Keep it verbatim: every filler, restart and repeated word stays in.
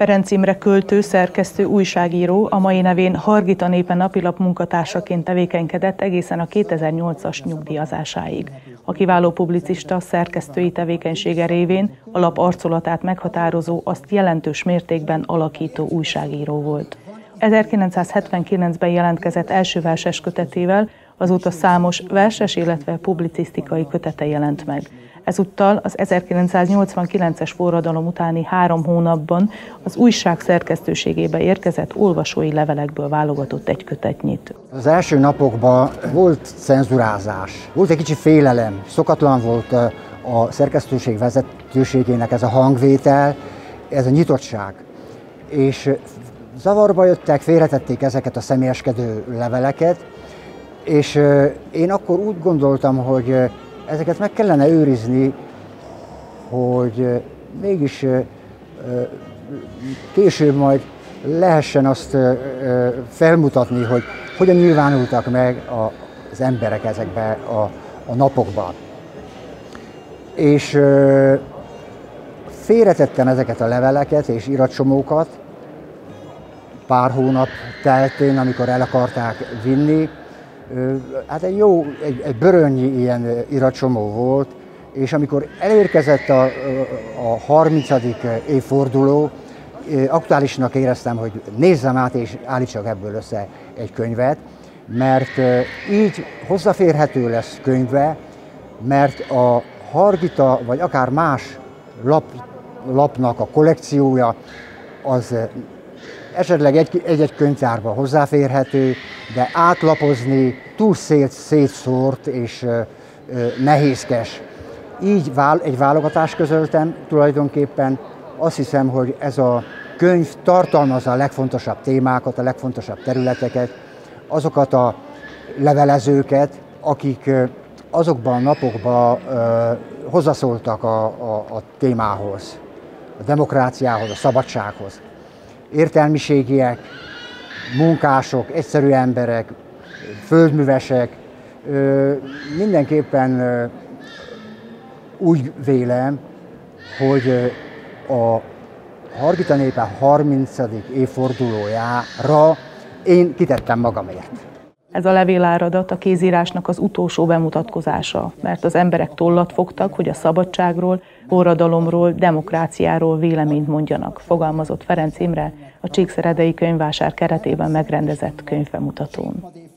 Ferenc Imre költő, szerkesztő, újságíró, a mai nevén Hargita Népe Napilap munkatársaként tevékenykedett egészen a kétezer-nyolcas nyugdíjazásáig. A kiváló publicista szerkesztői tevékenysége révén a lap arculatát meghatározó, azt jelentős mértékben alakító újságíró volt. ezerkilencszázhetvenkilencben jelentkezett első verses kötetével, azóta számos verses, illetve publicisztikai kötete jelent meg. Ezúttal az ezerkilencszáznyolcvankilences forradalom utáni három hónapban az újság szerkesztőségébe érkezett olvasói levelekből válogatott egy kötetnyit. Az első napokban volt cenzurázás, volt egy kicsi félelem, szokatlan volt a szerkesztőség vezetőségének ez a hangvétel, ez a nyitottság. És zavarba jöttek, félretették ezeket a személyeskedő leveleket, és én akkor úgy gondoltam, hogy ezeket meg kellene őrizni, hogy mégis később majd lehessen azt felmutatni, hogy hogyan nyilvánultak meg az emberek ezekben a, a napokban. És félretettem ezeket a leveleket és iratcsomókat pár hónap teltén, amikor el akarták vinni. Hát egy jó, egy, egy bőrönnyi ilyen iratcsomó volt, és amikor elérkezett a, a harmincadik évforduló, aktuálisnak éreztem, hogy nézzem át és állítsak ebből össze egy könyvet, mert így hozzáférhető lesz könyve, mert a Hargita vagy akár más lap, lapnak a kollekciója az esetleg egy-egy könyvtárban hozzáférhető, de átlapozni túl szét, szétszórt és ö, ö, nehézkes. Így vál, egy válogatást közöltem tulajdonképpen. Azt hiszem, hogy ez a könyv tartalmazza a legfontosabb témákat, a legfontosabb területeket, azokat a levelezőket, akik azokban a napokban ö, hozzászóltak a, a, a témához, a demokráciához, a szabadsághoz. Értelmiségiek, munkások, egyszerű emberek, földművesek, mindenképpen úgy vélem, hogy a Hargita Népe harmincadik évfordulójára én kitettem magamért. Ez a levéláradat a kézírásnak az utolsó bemutatkozása, mert az emberek tollat fogtak, hogy a szabadságról, forradalomról, demokráciáról véleményt mondjanak, fogalmazott Ferenc Imre a csíkszeredai könyvvásár keretében megrendezett könyvbemutatón.